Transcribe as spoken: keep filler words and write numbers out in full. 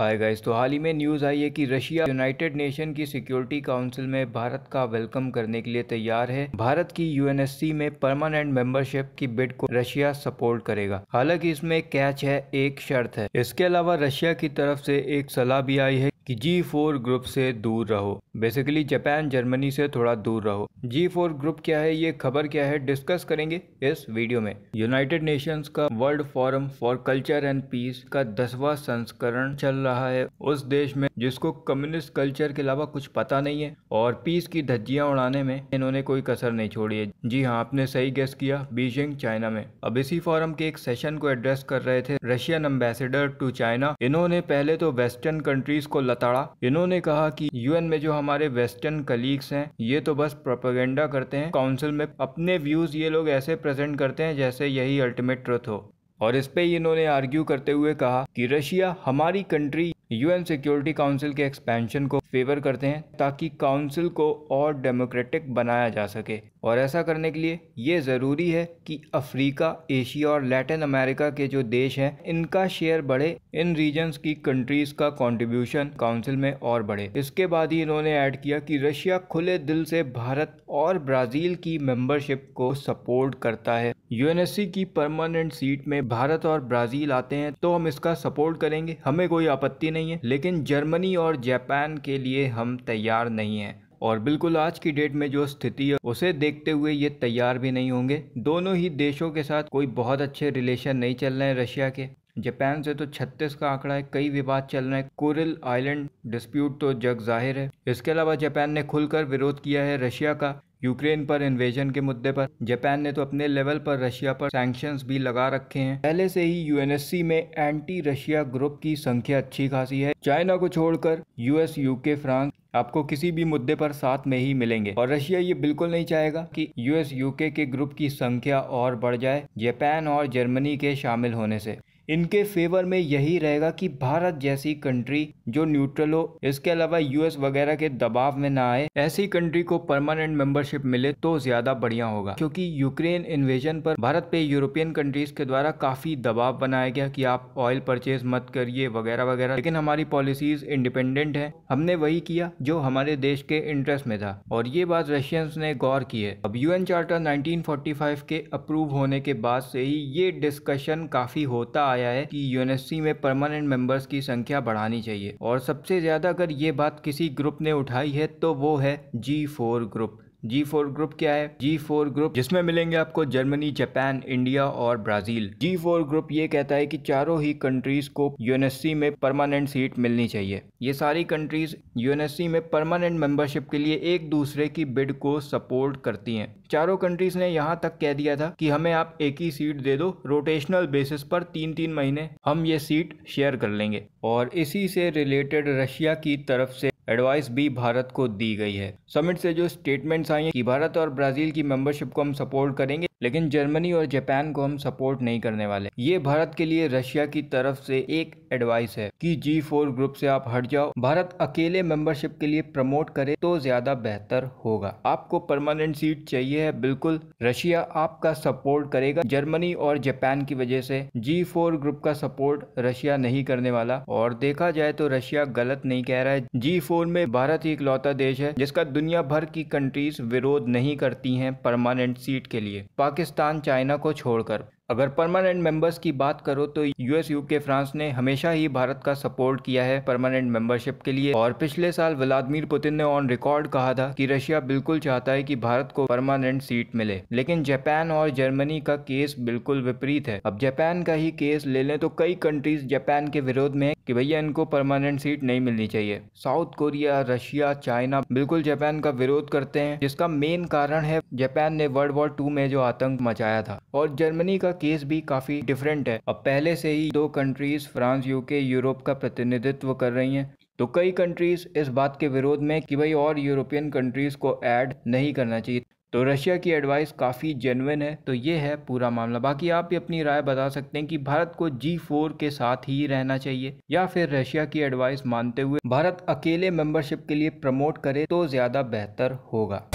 Hi guys, तो हाल ही में news आई है कि रशिया यूनाइटेड नेशन की सिक्योरिटी काउंसिल में भारत का वेलकम करने के लिए तैयार है। भारत की यूएनएससी में परमानेंट मेंबरशिप की बिड को रशिया सपोर्ट करेगा। हालांकि इसमें कैच है, एक शर्त है। इसके अलावा रशिया की तरफ से एक सलाह भी आई है कि जी फोर ग्रुप से दूर रहो। बेसिकली जापान जर्मनी से थोड़ा दूर रहो। जी फोर ग्रुप क्या है, ये खबर क्या है, डिस्कस करेंगे इस वीडियो में। यूनाइटेड नेशंस का world forum for culture and peace का दसवां संस्करण चल रहा है उस देश में जिसको कम्युनिस्ट कल्चर के अलावा कुछ पता नहीं है, और पीस की धज्जियां उड़ाने में इन्होंने कोई कसर नहीं छोड़ी है। जी हाँ, आपने सही गेस किया, बीजिंग चाइना में। अब इसी फोरम के एक सेशन को एड्रेस कर रहे थे रशियन एम्बेसडर टू चाइना। इन्होंने पहले तो वेस्टर्न कंट्रीज को लताड़ा। इन्होंने कहा कि यूएन में जो हमारे वेस्टर्न कलीग्स हैं ये तो बस प्रोपेगेंडा करते हैं, काउंसिल में अपने व्यूज ये लोग ऐसे प्रेजेंट करते हैं जैसे यही अल्टीमेट ट्रुथ हो। और इस पे इन्होंने आर्ग्यू करते हुए कहा कि रशिया हमारी कंट्री यूएन सिक्योरिटी काउंसिल के एक्सपेंशन को फेवर करते हैं ताकि काउंसिल को और डेमोक्रेटिक बनाया जा सके, और ऐसा करने के लिए ये ज़रूरी है कि अफ्रीका, एशिया और लैटिन अमेरिका के जो देश हैं इनका शेयर बढ़े, इन रीजन्स की कंट्रीज़ का कंट्रीब्यूशन काउंसिल में और बढ़े। इसके बाद ही इन्होंने ऐड किया कि रशिया खुले दिल से भारत और ब्राज़ील की मेंबरशिप को सपोर्ट करता है। यूएनएससी की परमानेंट सीट में भारत और ब्राज़ील आते हैं तो हम इसका सपोर्ट करेंगे, हमें कोई आपत्ति नहीं है, लेकिन जर्मनी और जापान के लिए हम तैयार नहीं हैं। और बिल्कुल आज की डेट में जो स्थिति है उसे देखते हुए ये तैयार भी नहीं होंगे। दोनों ही देशों के साथ कोई बहुत अच्छे रिलेशन नहीं चल रहे हैं रशिया के। जापान से तो छत्तीस का आंकड़ा है, कई विवाद चल रहे हैं। कुरिल आइलैंड डिस्प्यूट तो जग जाहिर है। इसके अलावा जापान ने खुलकर विरोध किया है रशिया का यूक्रेन पर इन्वेजन के मुद्दे पर। जापान ने तो अपने लेवल पर रशिया पर सैंक्शंस भी लगा रखे हैं। पहले से ही यूएनएससी में एंटी रशिया ग्रुप की संख्या अच्छी खासी है। चाइना को छोड़कर यूएस, यूके, फ्रांस आपको किसी भी मुद्दे पर साथ में ही मिलेंगे, और रशिया ये बिल्कुल नहीं चाहेगा कि यूएस, यूके के ग्रुप की संख्या और बढ़ जाए जापान और जर्मनी के शामिल होने से। इनके फेवर में यही रहेगा कि भारत जैसी कंट्री जो न्यूट्रल हो, इसके अलावा यूएस वगैरह के दबाव में ना आए, ऐसी कंट्री को परमानेंट मेंबरशिप मिले तो ज्यादा बढ़िया होगा। क्योंकि यूक्रेन इन्वेजन पर भारत पे यूरोपियन कंट्रीज के द्वारा काफी दबाव बनाया गया कि आप ऑयल परचेज मत करिए वगैरह वगैरह, लेकिन हमारी पॉलिसीज इंडिपेंडेंट है, हमने वही किया जो हमारे देश के इंटरेस्ट में था, और ये बात रशियंस ने गौर की है। अब UN charter nineteen forty five के अप्रूव होने के बाद से ही ये डिस्कशन काफी होता आया है कि यूएनएससी में परमानेंट मेंबर्स की संख्या बढ़ानी चाहिए, और सबसे ज्यादा अगर ये बात किसी ग्रुप ने उठाई है तो वो है G four group. G four group क्या है? जी फोर ग्रुप जिसमें मिलेंगे आपको जर्मनी, जापान, इंडिया और ब्राज़ील। जी फोर ग्रुप ये कहता है कि चारों ही कंट्रीज़ को यूएनएससी में परमानेंट सीट मिलनी चाहिए। ये सारी कंट्रीज़ यूएनएससी में परमानेंट मेंबरशिप के लिए एक दूसरे की बिड को सपोर्ट करती हैं। चारों कंट्रीज़ ने यहाँ तक कह दिया था कि हमें आप एक ही सीट दे दो, रोटेशनल बेसिस पर तीन तीन महीने हम ये सीट शेयर कर लेंगे। और इसी से रिलेटेड रशिया की तरफ से एडवाइस भी भारत को दी गई है। समिट से जो स्टेटमेंट्स आई हैं कि भारत और ब्राज़ील की मेंबरशिप को हम सपोर्ट करेंगे, लेकिन जर्मनी और जापान को हम सपोर्ट नहीं करने वाले, ये भारत के लिए रशिया की तरफ से एक एडवाइस है कि जी फोर ग्रुप से आप हट जाओ, भारत अकेले मेंबरशिप के लिए प्रमोट करे तो ज्यादा बेहतर होगा। आपको परमानेंट सीट चाहिए है, बिल्कुल रशिया आपका सपोर्ट करेगा। जर्मनी और जापान की वजह से जी फोर ग्रुप का सपोर्ट रशिया नहीं करने वाला, और देखा जाए तो रशिया गलत नहीं कह रहा है। जी फोर में भारत ही इकलौता देश है जिसका दुनिया भर की कंट्रीज विरोध नहीं करती है परमानेंट सीट के लिए, पाकिस्तान, चाइना को छोड़कर। अगर परमानेंट मेंबर्स की बात करो तो यूएस, यूके, फ्रांस ने हमेशा ही भारत का सपोर्ट किया है परमानेंट मेंबरशिप के लिए, और पिछले साल व्लादिमीर पुतिन ने ऑन रिकॉर्ड कहा था कि रशिया बिल्कुल चाहता है कि भारत को परमानेंट सीट मिले। लेकिन जापान और जर्मनी का केस बिल्कुल विपरीत है। अब जापान का ही केस ले लें तो कई कंट्रीज जापान के विरोध में है कि भैया इनको परमानेंट सीट नहीं मिलनी चाहिए। साउथ कोरिया, रशिया, चाइना बिल्कुल जापान का विरोध करते हैं, जिसका मेन कारण है जापान ने वर्ल्ड वॉर टू में जो आतंक मचाया था। और जर्मनी का केस भी काफी डिफरेंट है। अब पहले से ही दो कंट्रीज फ्रांस, यूके, यूरोप का प्रतिनिधित्व कर रही हैं, तो कई कंट्रीज इस बात के विरोध में कि भाई और यूरोपियन कंट्रीज को ऐड नहीं करना चाहिए। तो रशिया की एडवाइस काफ़ी जेन्युइन है। तो ये है पूरा मामला। बाकी आप भी अपनी राय बता सकते हैं कि भारत को जी फोर के साथ ही रहना चाहिए, या फिर रशिया की एडवाइस मानते हुए भारत अकेले मेंबरशिप के लिए प्रमोट करे तो ज़्यादा बेहतर होगा।